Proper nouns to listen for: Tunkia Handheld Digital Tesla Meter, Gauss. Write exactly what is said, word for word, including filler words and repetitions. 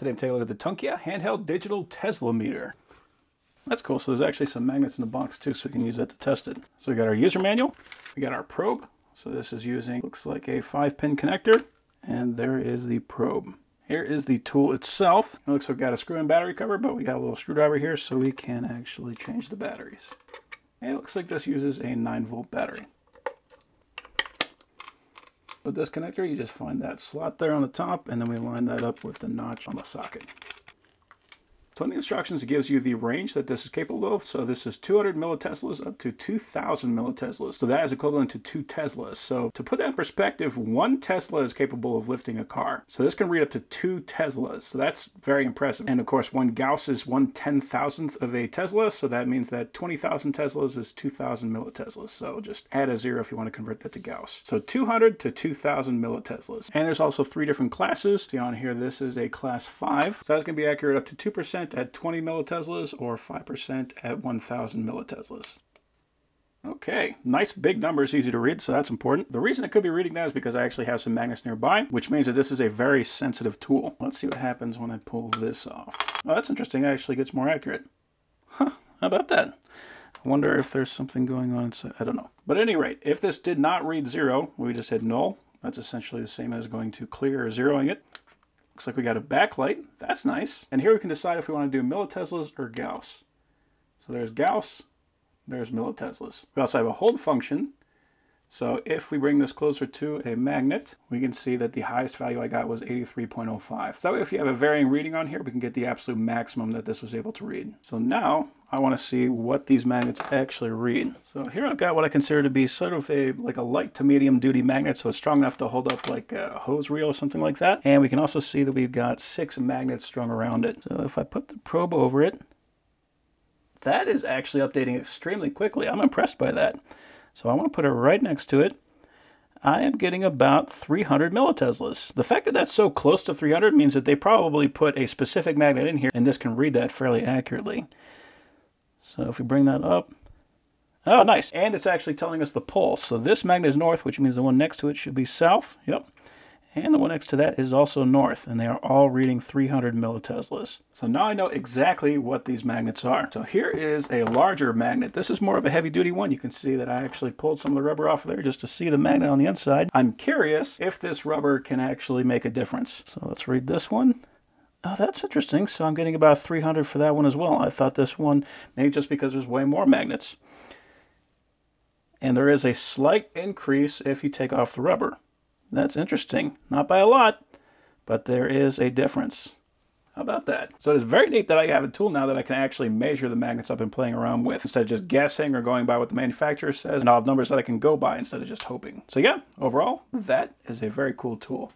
Today I'm taking a look at the Tunkia Handheld Digital Tesla Meter. That's cool. So there's actually some magnets in the box too, so we can use that to test it. So we got our user manual, we got our probe. So this is using, looks like a five pin connector, and there is the probe. Here is the tool itself. It looks like we've got a screw and battery cover, but we got a little screwdriver here so we can actually change the batteries. And it looks like this uses a nine volt battery. With this connector, you just find that slot there on the top, and then we line that up with the notch on the socket. So in the instructions, it gives you the range that this is capable of. So this is two hundred milliteslas up to two thousand milliteslas. So that is equivalent to two Teslas. So to put that in perspective, one Tesla is capable of lifting a car. So this can read up to two Teslas. So that's very impressive. And of course, one Gauss is one ten thousandth of a Tesla. So that means that twenty thousand Teslas is two thousand milliteslas. So just add a zero if you want to convert that to Gauss. So two hundred to two thousand milliteslas. And there's also three different classes. See on here, this is a class five. So that's going to be accurate up to two percent. At twenty milliteslas or five percent at one thousand milliteslas. Okay, nice big numbers, easy to read, so that's important. The reason it could be reading that is because I actually have some magnets nearby, which means that this is a very sensitive tool. Let's see what happens when I pull this off. Oh, that's interesting, that actually gets more accurate. Huh, how about that? I wonder if there's something going on inside, I don't know. But at any rate, if this did not read zero, we just hit null. That's essentially the same as going to clear or zeroing it. Looks like we got a backlight. That's nice. And here we can decide if we want to do milliteslas or Gauss. So there's Gauss, there's milliteslas. We also have a hold function. So if we bring this closer to a magnet, we can see that the highest value I got was eighty-three point oh five. So that way, if you have a varying reading on here, we can get the absolute maximum that this was able to read. So now I want to see what these magnets actually read. So here I've got what I consider to be sort of a like a light to medium duty magnet. So it's strong enough to hold up like a hose reel or something like that. And we can also see that we've got six magnets strung around it. So if I put the probe over it, that is actually updating extremely quickly. I'm impressed by that. So I want to put it right next to it. I am getting about three hundred milliteslas. The fact that that's so close to three hundred means that they probably put a specific magnet in here, and this can read that fairly accurately. So if we bring that up, oh, nice. And it's actually telling us the pole. So this magnet is north, which means the one next to it should be south. Yep. And the one next to that is also north, and they are all reading three hundred milliteslas. So now I know exactly what these magnets are. So here is a larger magnet. This is more of a heavy duty one. You can see that I actually pulled some of the rubber off of there just to see the magnet on the inside. I'm curious if this rubber can actually make a difference. So let's read this one. Oh, that's interesting. So I'm getting about three hundred for that one as well. I thought this one, maybe just because there's way more magnets. And there is a slight increase if you take off the rubber. That's interesting. Not by a lot, but there is a difference. How about that? So it's very neat that I have a tool now that I can actually measure the magnets I've been playing around with instead of just guessing or going by what the manufacturer says, and I'll have numbers that I can go by instead of just hoping. So yeah, overall, that is a very cool tool.